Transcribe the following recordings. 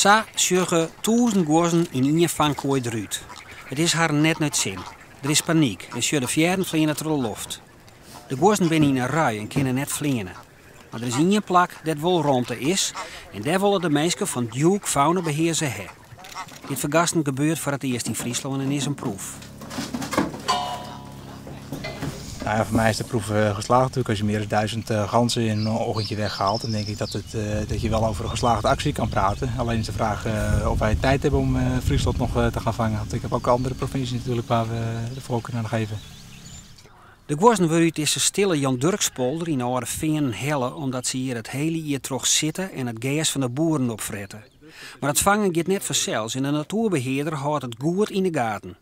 Sa sjuggen 1000 gozen in een vangkooi eruit. Het is haar net net zin. Er is paniek en sjuggen de fjern vliegen door de lucht. De gozen zijn in een rui en kunnen net vliegen. Maar er is een plak dat wel ruimte is en daar willen de mensen van Duke Faunabeheer ze hebben. Dit vergasten gebeurt voor het eerst in Fryslân en is een proef. Nou ja, voor mij is de proef geslaagd natuurlijk. Als je meer dan 1000 ganzen in een ochtendje weghaalt, dan denk ik dat, dat je wel over een geslaagde actie kan praten. Alleen is de vraag of wij tijd hebben om Fryslân nog te gaan vangen. Want ik heb ook andere provincies natuurlijk waar we de voorkeur aan geven. De Gworsenwuit is de stille Jan Durkspolder in oude veen helle, omdat ze hier het hele jaar terug zitten en het geest van de boeren opfretten. Maar het vangen gaat net vanzelf en de natuurbeheerder houdt het goed in de gaten.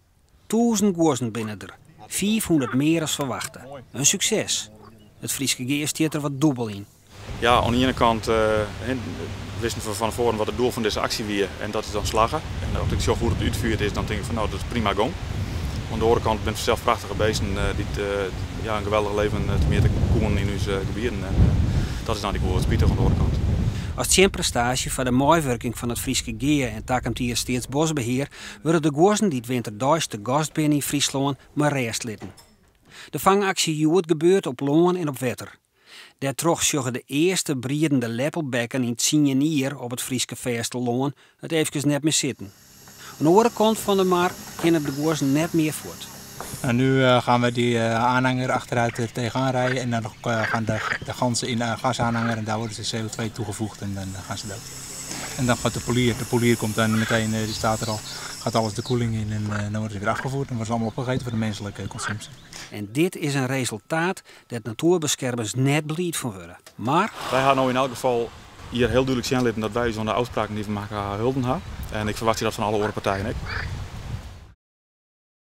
1000 gozen binnen er. 500 meer als verwachten. Een succes. Het Fryske Gea stiert er wat dubbel in. Ja, aan de ene kant wisten we van tevoren wat het doel van deze actie was en dat is dan slagen. En als ik zo goed het uitvuur is, dan denk ik van nou, dat is prima gong. Aan de andere kant ben ik zelf prachtige beesten die ja, een geweldig leven te meer te koenen in onze gebieden. En dat is nou die goede Pieter aan de andere kant. Als een prestatie van de mooiwerking van het Fryske Gea en takkentier steeds bosbeheer, worden de gozen die het winterduis te gast binnen in Fryslân maar restlitten. De vangactie Jood gebeurt op loon en op wetter. Daartroch sjoggen de eerste briedende lepelbekken in het Singenier op het Fryske Feeste loon het even net meer zitten. Aan de andere kant van de maar kunnen de gozen net meer voort. En nu gaan we die aanhanger achteruit tegenaan rijden en dan gaan de ganzen in gasaanhanger en daar worden ze CO2 toegevoegd en dan gaan ze dood. En dan gaat de polier, komt dan meteen, die staat er al, gaat alles de koeling in en dan worden ze weer afgevoerd en worden ze allemaal opgegeten voor de menselijke consumptie. En dit is een resultaat dat natuurbeschermers net blied van worden. Maar wij gaan nou in elk geval hier heel duidelijk zien dat wij zo'n uitspraak niet van maken hulden gaan. En ik verwacht dat van alle andere partijen.